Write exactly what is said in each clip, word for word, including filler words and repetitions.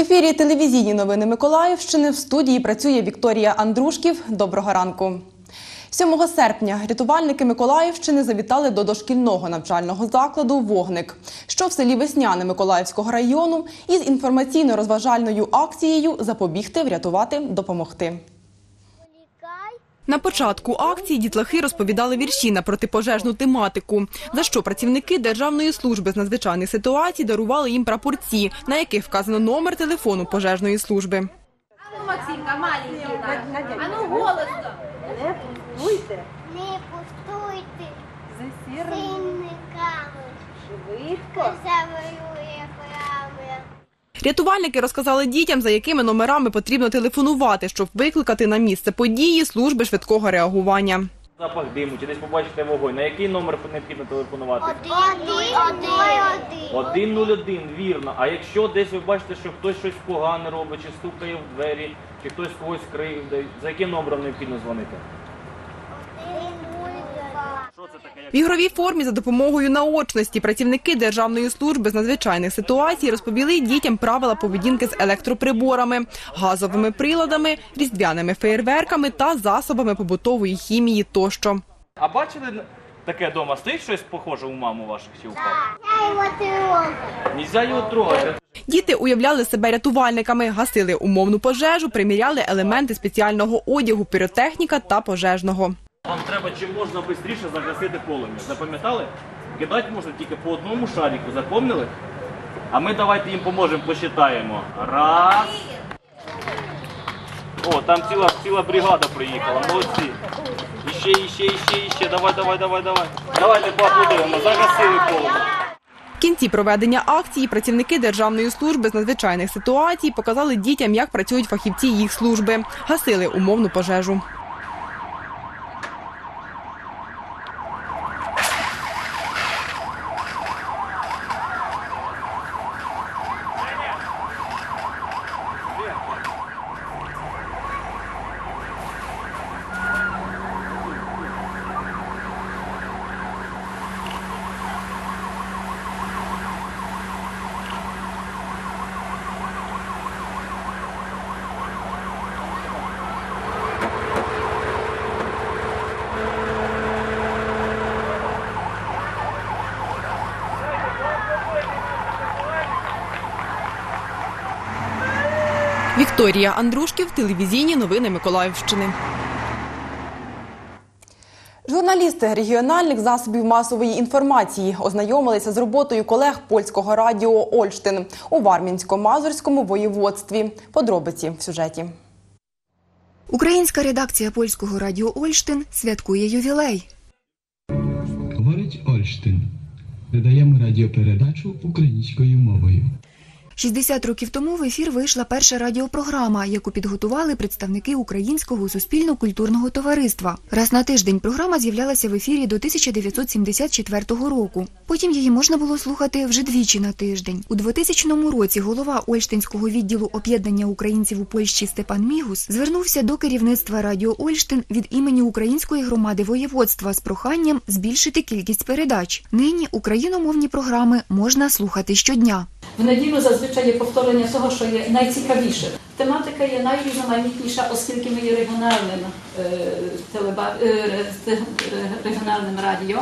ефірі телевізійні новини Миколаївщини. В студії працює Вікторія Андрушків. Доброго ранку. сьомого серпня рятувальники Миколаївщини завітали до дошкільного навчального закладу «Вогник», що в селі Весняни Миколаївського району, із інформаційно-розважальною акцією «Запобігти, врятувати, допомогти». На початку акції дітлахи розповідали вірші на протипожежну тематику, за що працівники Державної служби з надзвичайних ситуацій дарували їм прапорці, на яких вказано номер телефону пожежної служби. А ну, Максимка, маленька, а ну голосно! Не пустуйте! Не пустуйте! За сильниками! Швидко! Завоює храми! Рятувальники розказали дітям, за якими номерами потрібно телефонувати, щоб викликати на місце події служби швидкого реагування. Запах диму, чи десь побачите вогонь. На який номер необхідно телефонувати? один нуль один. один нуль один, вірно. А якщо десь ви бачите, що хтось щось погане робить, чи стукає в двері, чи хтось когось кривдить, за яким номером необхідно дзвонити? В ігровій формі за допомогою наочності працівники Державної служби з надзвичайних ситуацій розповіли дітям правила поведінки з електроприборами, газовими приладами, різдвяними феєрверками та засобами побутової хімії тощо. А бачили таке вдома? Стоїть щось похоже у маму ваших чи у папу? Нельзя його трогати. Діти уявляли себе рятувальниками, гасили умовну пожежу, приміряли елементи спеціального одягу, піротехніка та пожежного. Вам треба чим можна швидше загасити полум'я. Запам'ятали? Кидати можна тільки по одному шарику. Запам'ятали? А ми давайте їм поможемо, посчитаємо. Раз. О, там ціла, ціла бригада приїхала. Молодці. Іще, іще, іще, іще. Давай, давай, давай, давай. Давайте поаплодуємо. Загасили полум'я. В кінці проведення акції працівники Державної служби з надзвичайних ситуацій показали дітям, як працюють фахівці їх служби. Гасили умовну пожежу. Вікторія Андрушків, телевізійні новини Миколаївщини. Журналісти регіональних засобів масової інформації ознайомилися з роботою колег польського радіо «Ольштин» у Вармінсько-Мазурському воєводстві. Подробиці в сюжеті. Українська редакція польського радіо «Ольштин» святкує ювілей. Говорить «Ольштин». Видаємо радіопередачу українською мовою. шістдесят років тому в ефір вийшла перша радіопрограма, яку підготували представники Українського суспільно-культурного товариства. Раз на тиждень програма з'являлася в ефірі до тисяча дев'ятсот сімдесят четвертого року. Потім її можна було слухати вже двічі на тиждень. У двотисячному році голова Ольштинського відділу об'єднання українців у Польщі Степан Мігус звернувся до керівництва радіо «Ольштин» від імені Української громади воєводства з проханням збільшити кількість передач. Нині україномовні програми можна слухати щодня. В неділю зазвичай є повторення того, що є найцікавіше. Тематика є найрізноманітніша, оскільки ми є регіональним, е, телеба, е, те, регіональним радіо,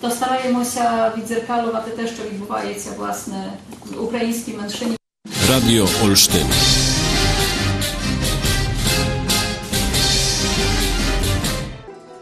то стараємося відзеркалювати те, що відбувається, власне, в українській меншині. Радіо Ольштин.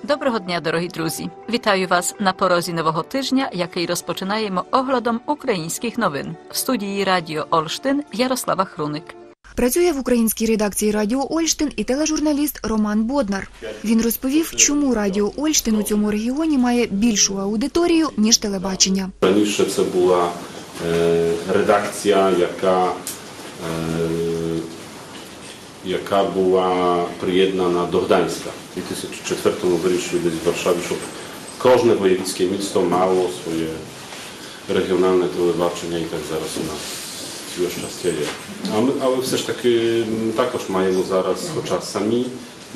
Доброго дня, дорогі друзі! Вітаю вас на порозі нового тижня, який розпочинаємо оглядом українських новин. В студії Радіо Ольштин Ярослава Хруник. Працює в українській редакції Радіо Ольштин і тележурналіст Роман Боднар. Він розповів, чому Радіо Ольштин у цьому регіоні має більшу аудиторію, ніж телебачення. Раніше це була е, редакція, яка... Е, яка була приєднана до Гданська. У дві тисячі четвертому вирішили десь в Варшаві, щоб кожне воєводське місто мало своє регіональне телебачення, і так зараз у нас ціле щастя є. Але все ж таки також маємо зараз, хоча самі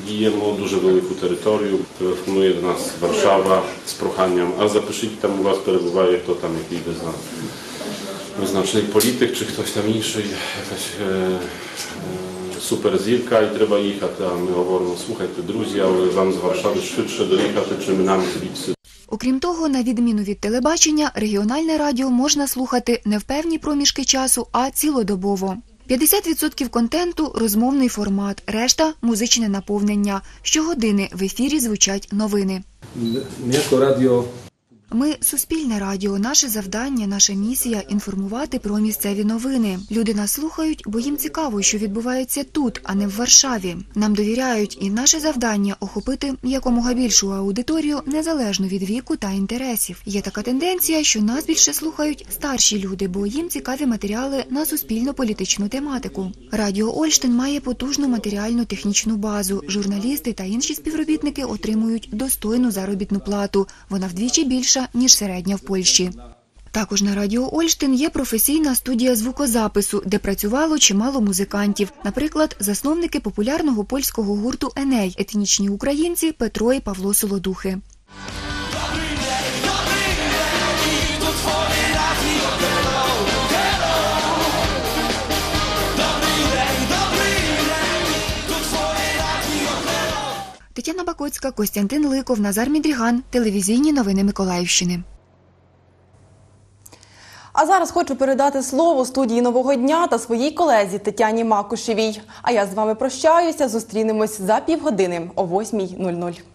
діємо, дуже велику територію. Телефонує до нас Варшава з проханням, а запишіть, там у вас перебуває, хто там, який без нас. znacznej polityk, czy ktoś tam niższy, jakaś e, super zirka i trzeba jechać tam, mówią, słuchaj, ty друзі, ale wam z Warszawy szybsze dojechać, czym nam z Lipsy. Окрім того, на відміну від телебачення, регіональне радіо можна слухати не в певні проміжки часу, а цілодобово. п'ятдесят відсотків контенту – розмовний формат, решта – музичне наповнення. Щогодини в ефірі звучать новини. Ми – суспільне радіо. Наше завдання, наша місія – інформувати про місцеві новини. Люди нас слухають, бо їм цікаво, що відбувається тут, а не в Варшаві. Нам довіряють, і наше завдання – охопити якомога більшу аудиторію, незалежно від віку та інтересів. Є така тенденція, що нас більше слухають старші люди, бо їм цікаві матеріали на суспільно-політичну тематику. Радіо Ольштин має потужну матеріально-технічну базу. Журналісти та інші співробітники отримують достойну заробітну плату. Вона вдвічі більша, ніж середня в Польщі. Також на Радіо Ольштин є професійна студія звукозапису, де працювало чимало музикантів. Наприклад, засновники популярного польського гурту «Еней» – етнічні українці Петро і Павло Солодухи. Тетяна Макушева, Костянтин Ликов, Назар Мідріган. Телевізійні новини Миколаївщини. А зараз хочу передати слово студії «Нового дня» та своїй колезі Тетяні Макушевій. А я з вами прощаюся. Зустрінемось за півгодини о восьмій нуль нуль.